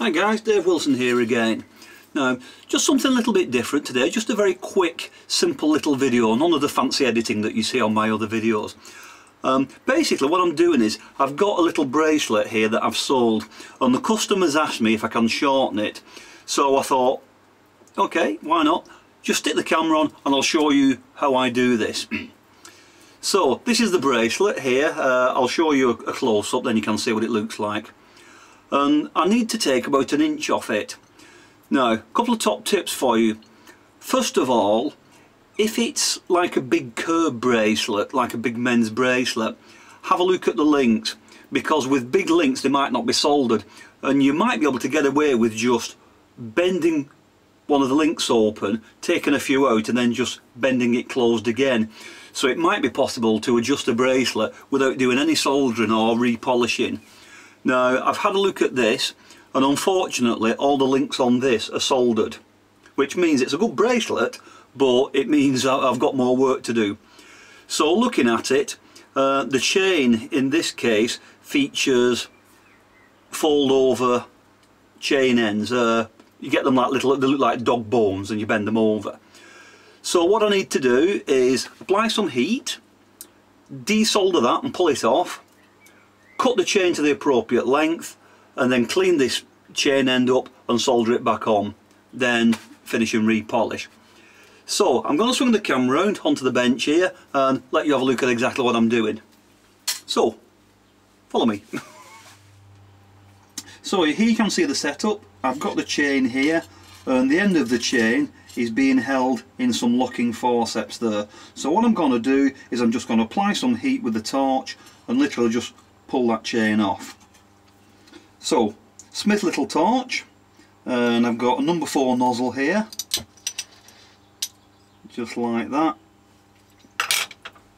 Hi guys, Dave Wilson here again. Now, just something a little bit different today, just a very quick, simple little video, none of the fancy editing that you see on my other videos. Basically what I'm doing is, I've got a little bracelet here that I've sold, and the customer's asked me if I can shorten it. So I thought, okay, why not? Just stick the camera on and I'll show you how I do this. So, this is the bracelet here, I'll show you a close-up, then you can see what it looks like. And I need to take about an inch off it. Now, a couple of top tips for you. First of all, if it's like a big curb bracelet, like a big men's bracelet, have a look at the links, because with big links they might not be soldered, and you might be able to get away with just bending one of the links open, taking a few out and then just bending it closed again. So it might be possible to adjust a bracelet without doing any soldering or repolishing. Now, I've had a look at this, and unfortunately all the links on this are soldered, which means it's a good bracelet, but it means I've got more work to do. So looking at it, the chain in this case features fold over chain ends. You get them like little, they look like dog bones and you bend them over. So what I need to do is apply some heat, desolder that and pull it off, cut the chain to the appropriate length, and then clean this chain end up and solder it back on, then finish and repolish. So I'm going to swing the camera round onto the bench here and let you have a look at exactly what I'm doing. So follow me. So here you can see the setup. I've got the chain here, and the end of the chain is being held in some locking forceps there. So what I'm going to do is I'm just going to apply some heat with the torch and literally just pull that chain off. So, Smith Little Torch, and I've got a number 4 nozzle here, just like that.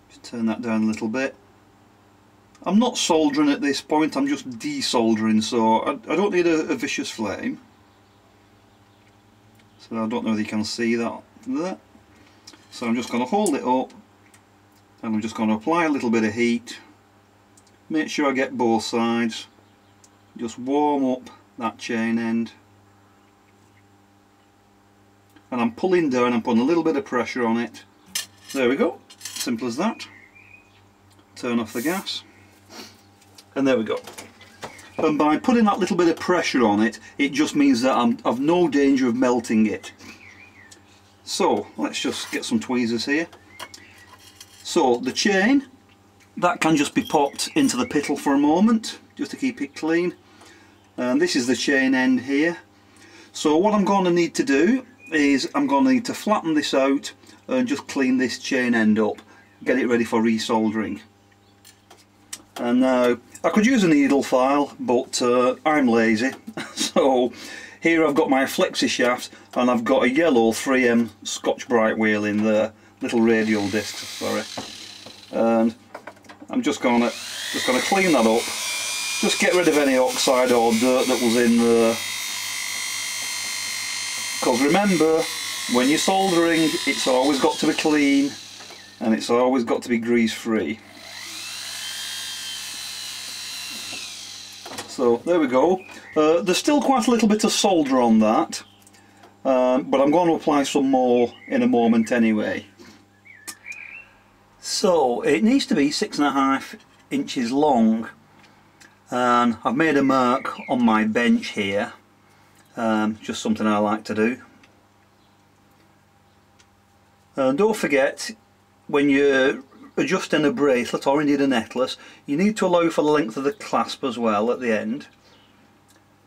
Just turn that down a little bit. I'm not soldering at this point, I'm just desoldering, so I don't need a vicious flame. So I don't know whether you can see that there. So I'm just going to hold it up and I'm just going to apply a little bit of heat. Make sure I get both sides. Just warm up that chain end. And I'm pulling down, I'm putting a little bit of pressure on it. There we go, simple as that. Turn off the gas. And there we go. And by putting that little bit of pressure on it, it just means that I've no danger of melting it. So, let's just get some tweezers here. So, the chain, that can just be popped into the piddle for a moment, just to keep it clean. And this is the chain end here. So what I'm going to need to do is, I'm going to need to flatten this out and just clean this chain end up. Get it ready for resoldering. And now, I could use a needle file, but I'm lazy. So here I've got my flexi shaft, and I've got a yellow 3M Scotch-Brite wheel in there, little radial disc, sorry. And I'm just gonna clean that up, just get rid of any oxide or dirt that was in there. Because remember, when you're soldering, it's always got to be clean, and it's always got to be grease-free. So there we go. There's still quite a little bit of solder on that, but I'm going to apply some more in a moment anyway. So it needs to be 6.5 inches long, and I've made a mark on my bench here, just something I like to do. And don't forget, when you're adjusting a bracelet or indeed a necklace, you need to allow for the length of the clasp as well at the end.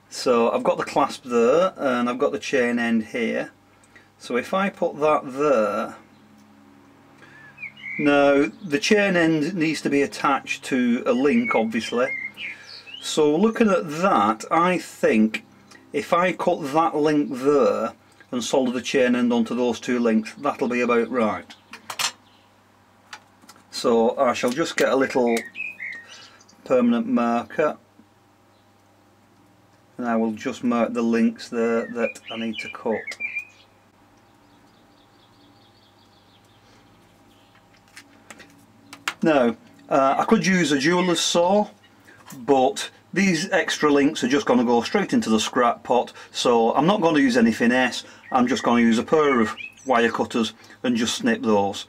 So I've got the clasp there and I've got the chain end here. So if I put that there, now the chain end needs to be attached to a link obviously. So looking at that, I think if I cut that link there and solder the chain end onto those two links, that'll be about right. So I shall just get a little permanent marker and I will just mark the links there that I need to cut. Now I could use a jeweler's saw, but These extra links are just going to go straight into the scrap pot, so I'm not going to use anything else. I'm just going to use a pair of wire cutters and just snip those.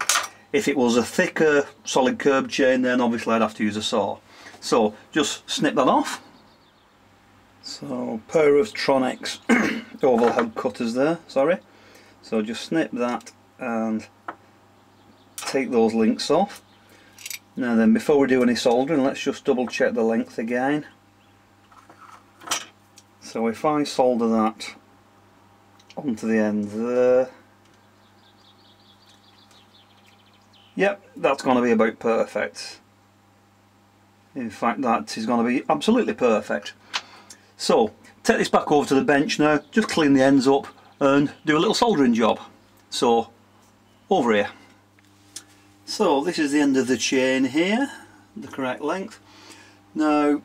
If it was a thicker solid curb chain, then obviously I'd have to use a saw. So just snip that off. So a pair of Tronex oval head cutters there, sorry. So just snip that and take those links off. Now then, before we do any soldering, let's just double check the length again. So if I solder that onto the end there, yep, that's going to be about perfect. In fact, that is going to be absolutely perfect. So take this back over to the bench now, just clean the ends up and do a little soldering job. So over here. So this is the end of the chain here, the correct length. Now,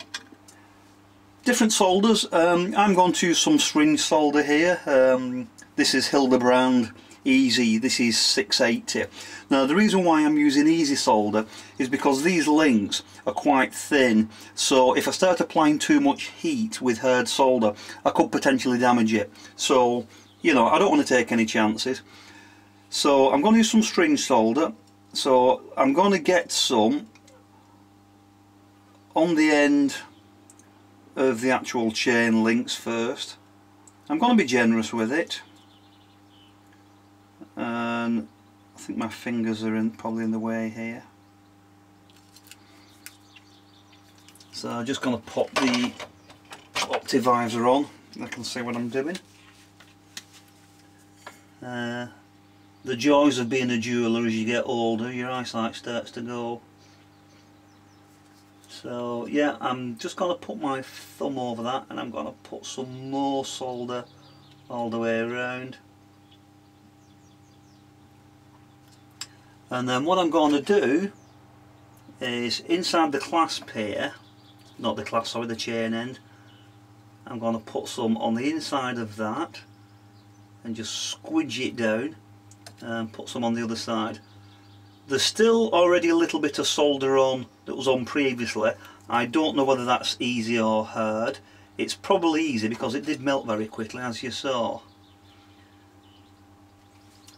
different solders. I'm going to use some string solder here. This is Hildebrand EZ, this is 680. Now the reason why I'm using easy solder is because these links are quite thin, so if I start applying too much heat with hard solder I could potentially damage it. So, you know, I don't want to take any chances. So I'm going to use some string solder. So I'm going to get some on the end of the actual chain links first. I'm going to be generous with it. And I think my fingers are probably in the way here, so I'm just going to pop the Optivisor on. I can see what I'm doing. The joys of being a jeweller, as you get older your eyesight starts to go. So yeah, I'm just going to put my thumb over that and I'm going to put some more solder all the way around. And then what I'm going to do is inside the clasp here, not the clasp, sorry, the chain end, I'm going to put some on the inside of that and just squidge it down and put some on the other side. There's still already a little bit of solder on that was on previously. I don't know whether that's easy or hard. It's probably easy because it did melt very quickly, as you saw.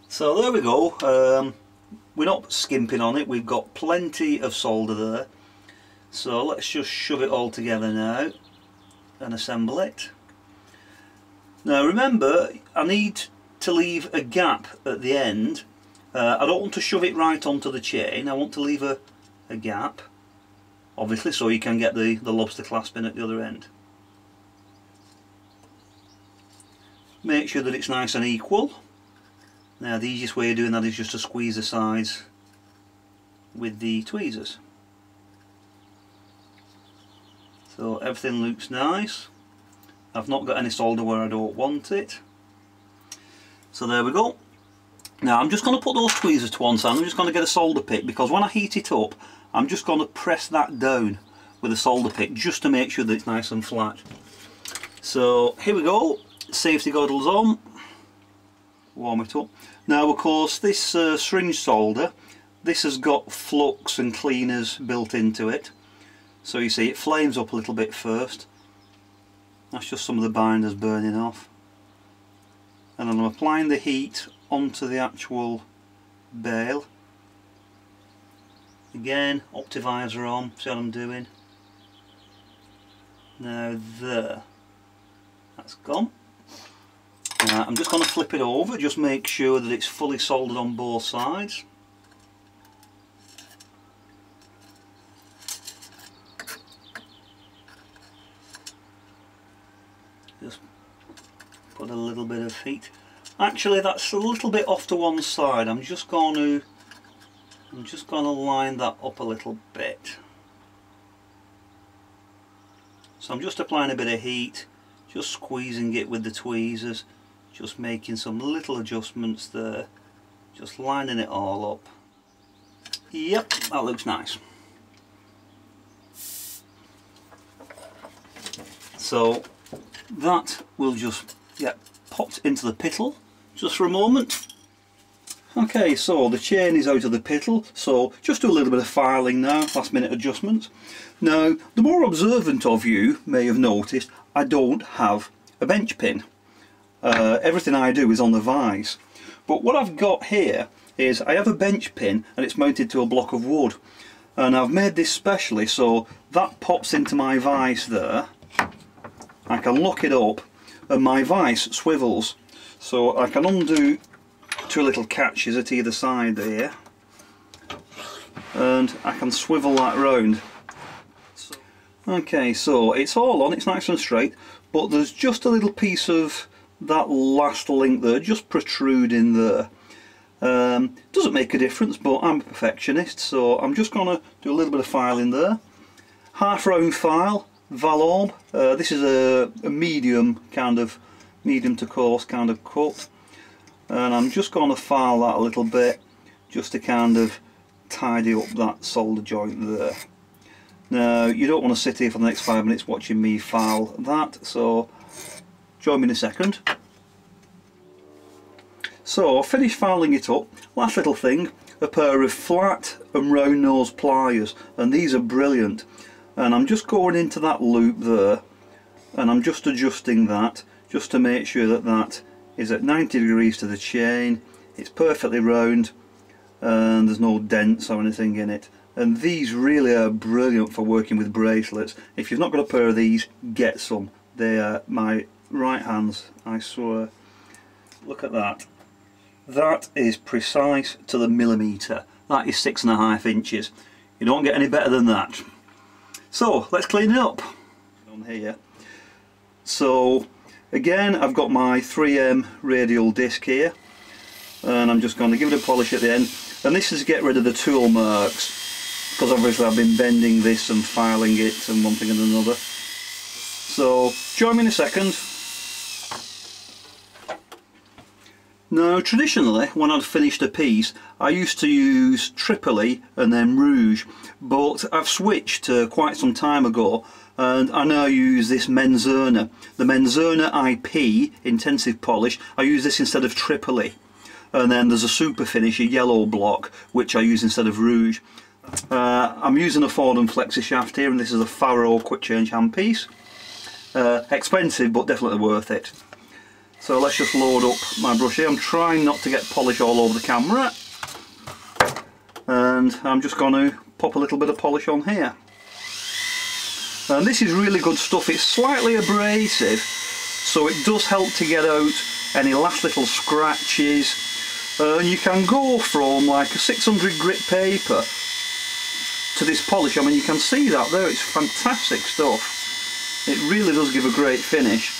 So there we go. We're not skimping on it, we've got plenty of solder there. So let's just shove it all together now and assemble it. Now remember, I need to leave a gap at the end. I don't want to shove it right onto the chain, I want to leave a gap, obviously, so you can get the lobster clasp in at the other end. Make sure that it's nice and equal. Now the easiest way of doing that is just to squeeze the sides with the tweezers. So everything looks nice. I've not got any solder where I don't want it. So there we go. Now I'm just going to put those tweezers to one side. I'm just going to get a solder pick because when I heat it up I'm just going to press that down with a solder pick just to make sure that it's nice and flat. So here we go, safety goggles on. Warm it up. Now of course this syringe solder, this has got flux and cleaners built into it, so you see it flames up a little bit first. That's just some of the binders burning off, and then I'm applying the heat onto the actual bale. Again, Optivisor on, see what I'm doing. Now there, that's gone. I'm just going to flip it over, just make sure that it's fully soldered on both sides. Just put a little bit of heat. Actually that's a little bit off to one side. I'm just going to line that up a little bit. So I'm just applying a bit of heat, just squeezing it with the tweezers. Just making some little adjustments there, just lining it all up. Yep, that looks nice. So that will just get popped into the piddle just for a moment. Okay, so the chain is out of the piddle, so just do a little bit of filing now, last minute adjustments. Now, the more observant of you may have noticed I don't have a bench pin. Everything I do is on the vise. But what I've got here is I have a bench pin and it's mounted to a block of wood. And I've made this specially so that pops into my vise there. I can lock it up and my vise swivels. So I can undo two little catches at either side there and I can swivel that round. Okay, so it's all on, it's nice and straight, but there's just a little piece of that last link there just protruding there. Doesn't make a difference, but I'm a perfectionist, so I'm just gonna do a little bit of filing there. Half round file, Valorb. This is a medium to coarse kind of cut. And I'm just going to file that a little bit just to kind of tidy up that solder joint there. Now, you don't want to sit here for the next 5 minutes watching me file that, so join me in a second. So I've finished filing it up. Last little thing, a pair of flat and round nose pliers, and these are brilliant. And I'm just going into that loop there and I'm just adjusting that just to make sure that that is at 90 degrees to the chain, it's perfectly round and there's no dents or anything in it. And these really are brilliant for working with bracelets. If you've not got a pair of these, get some. They are my right hands, I swear. Look at that. That is precise to the millimetre. That is 6.5 inches. You don't get any better than that. So let's clean it up. On here. So again, I've got my 3M radial disc here and I'm just going to give it a polish at the end, and this is to get rid of the tool marks because obviously I've been bending this and filing it and one thing and another. So join me in a second. Now traditionally when I'd finished a piece I used to use Tripoli and then rouge, but I've switched quite some time ago and I now use this Menzerna, the Menzerna IP intensive polish. I use this instead of Tripoli, and then there's a super finish, a yellow block, which I use instead of rouge. I'm using a Fordham Flexor shaft here and this is a Faro quick change handpiece. Expensive but definitely worth it. So let's just load up my brush here. I'm trying not to get polish all over the camera. And I'm just going to pop a little bit of polish on here. And this is really good stuff. It's slightly abrasive, so it does help to get out any last little scratches. And you can go from like a 600 grit paper to this polish. I mean, you can see that there. It's fantastic stuff. It really does give a great finish.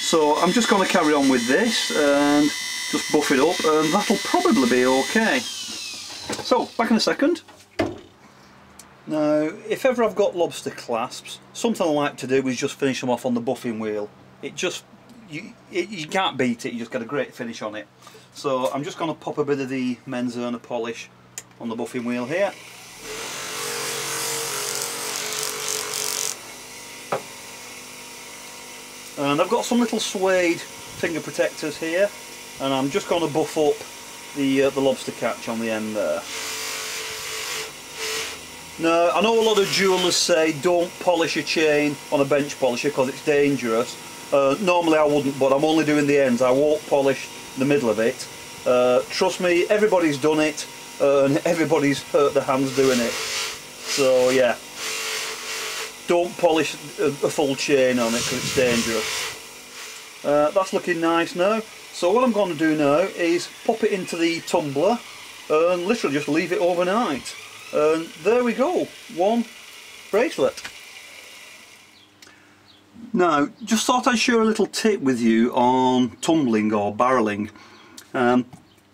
So I'm just going to carry on with this and just buff it up and that'll probably be okay. So back in a second. Now if ever I've got lobster clasps, something I like to do is just finish them off on the buffing wheel. It just, you can't beat it, you just get a great finish on it. So I'm just going to pop a bit of the Menzerna polish on the buffing wheel here. And I've got some little suede finger protectors here and I'm just going to buff up the lobster catch on the end there. Now I know a lot of jewellers say don't polish a chain on a bench polisher because it's dangerous. Normally I wouldn't, but I'm only doing the ends, I won't polish the middle of it. Trust me, everybody's done it and everybody's hurt their hands doing it. So yeah. Don't polish a full chain on it because it's dangerous. That's looking nice now. So what I'm going to do now is pop it into the tumbler and literally just leave it overnight. And there we go, one bracelet. Now, just thought I'd share a little tip with you on tumbling or barrelling.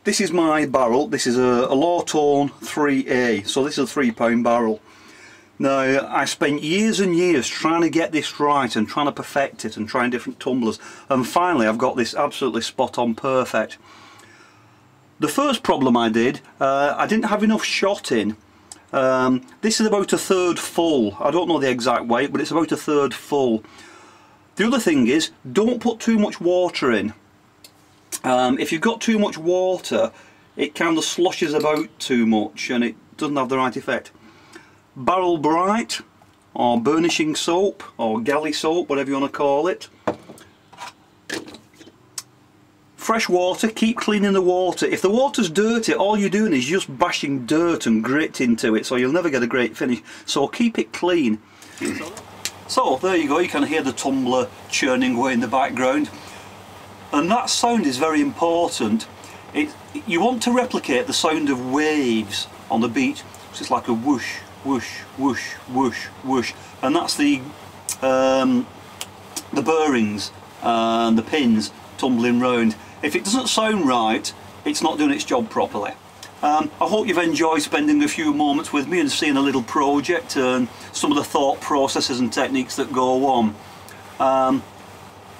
This is my barrel. This is a Lortone 3A, so this is a 3-pound barrel. Now, I spent years and years trying to get this right and trying to perfect it and trying different tumblers, and finally I've got this absolutely spot on perfect. The first problem I did, I didn't have enough shot in. This is about a third full. I don't know the exact weight, but it's about a third full. The other thing is, don't put too much water in. If you've got too much water it kind of sloshes about too much and it doesn't have the right effect. Barrel Bright or burnishing soap or galley soap, whatever you want to call it. Fresh water, keep cleaning the water. If the water's dirty, all you're doing is just bashing dirt and grit into it, so you'll never get a great finish. So keep it clean. So there you go, you can hear the tumbler churning away in the background. And that sound is very important. You want to replicate the sound of waves on the beach. So it's like a whoosh, whoosh, whoosh, whoosh, whoosh. And that's the bearings and the pins tumbling round. If it doesn't sound right, it's not doing its job properly. I hope you've enjoyed spending a few moments with me and seeing a little project and some of the thought processes and techniques that go on.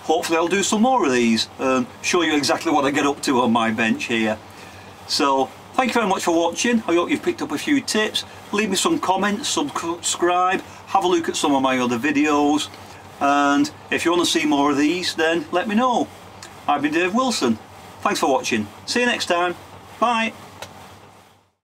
Hopefully I'll do some more of these and show you exactly what I get up to on my bench here. So thank you very much for watching. I hope you've picked up a few tips. Leave me some comments, subscribe, have a look at some of my other videos, and if you want to see more of these then let me know. I've been Dave Wilson. Thanks for watching. See you next time. Bye.